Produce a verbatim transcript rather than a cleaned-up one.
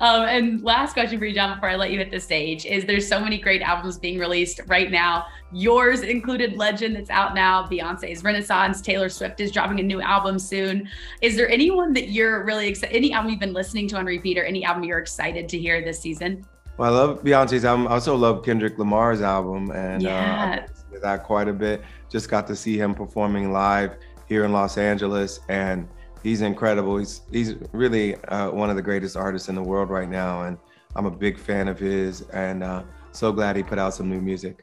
Um, and last question for you, John, before I let you hit the stage, is there's so many great albums being released right now. Yours included Legend, that's out now. Beyonce's Renaissance. Taylor Swift is dropping a new album soon. Is there anyone that you're really excited, any album you've been listening to on repeat, or any album you're excited to hear this season? Well, I love Beyonce's album. I also love Kendrick Lamar's album, and yeah. uh, I've listened to that quite a bit. Just got to see him performing live here in Los Angeles, and he's incredible. He's he's really uh, one of the greatest artists in the world right now, and I'm a big fan of his, and uh, so glad he put out some new music.